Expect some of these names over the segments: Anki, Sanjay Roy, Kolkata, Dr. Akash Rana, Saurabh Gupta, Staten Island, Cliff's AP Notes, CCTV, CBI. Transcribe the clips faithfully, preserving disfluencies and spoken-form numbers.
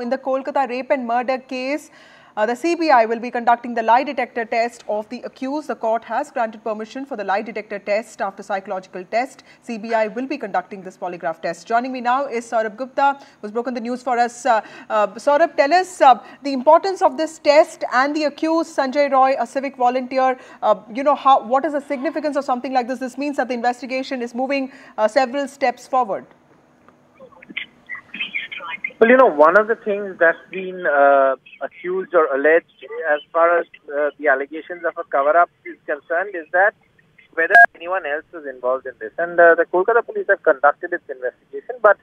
In the Kolkata rape and murder case, uh, the C B I will be conducting the lie detector test of the accused. The court has granted permission for the lie detector test after psychological test. C B I will be conducting this polygraph test. Joining me now is Saurabh Gupta, who's broken the news for us. Uh, uh, Saurabh, tell us uh, the importance of this test and the accused, Sanjay Roy, a civic volunteer. Uh, you know, how, what is the significance of something like this? This means that the investigation is moving uh, several steps forward. Well, you know, one of the things that's been uh, accused or alleged as far as uh, the allegations of a cover-up is concerned is that whether anyone else was involved in this. And uh, the Kolkata police have conducted its investigation, but,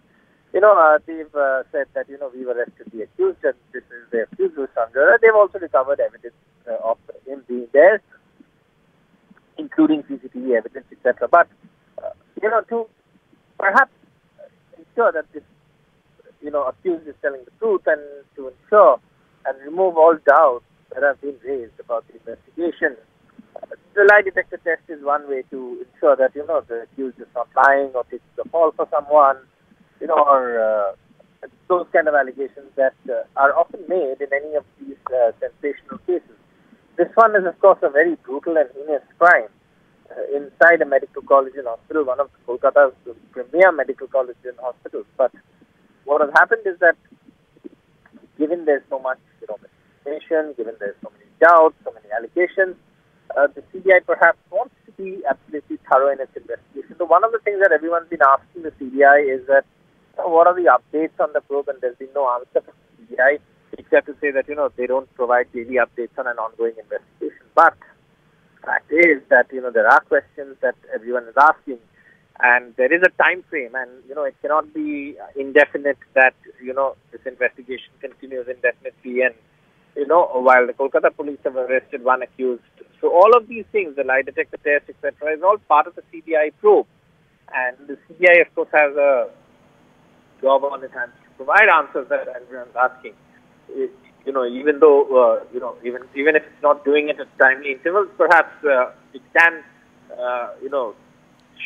you know, uh, they've uh, said that, you know, we've arrested the accused and this is the accused, Sanjay. They've also recovered evidence uh, of him being there, including C C T V evidence, et cetera. But, uh, you know, to perhaps ensure that this you know, accused is telling the truth and to ensure and remove all doubts that have been raised about the investigation. Uh, the lie detector test is one way to ensure that, you know, the accused is not lying or taking the fall for someone, you know, or uh, those kind of allegations that uh, are often made in any of these uh, sensational cases. This one is, of course, a very brutal and heinous crime. Uh, inside a medical college and hospital, one of Kolkata's premier medical colleges and hospitals, but what has happened is that, given there's so much you know, information, given there's so many doubts, so many allegations, uh, the C B I perhaps wants to be absolutely thorough in its investigation. So one of the things that everyone's been asking the C B I is that, you know, what are the updates on the probe? And there's been no answer from the C B I, except to say that, you know, they don't provide daily updates on an ongoing investigation. But the fact is that, you know, there are questions that everyone is asking. And there is a time frame, and, you know, it cannot be indefinite that, you know, this investigation continues indefinitely. And, you know, while the Kolkata police have arrested one accused. So all of these things, the lie detector test, et cetera, is all part of the C B I probe. And the C B I, of course, has a job on its hands to provide answers that everyone's asking. It, you know, even though, uh, you know, even, even if it's not doing it at timely intervals, perhaps uh, it can, uh, you know,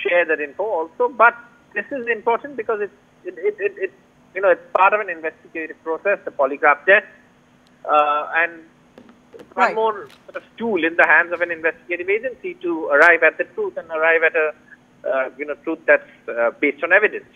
share that info also, but this is important because it's it, it, it, it you know it's part of an investigative process, the polygraph test, uh, and it's one more sort of tool in the hands of an investigative agency to arrive at the truth and arrive at a uh, you know truth that's uh, based on evidence.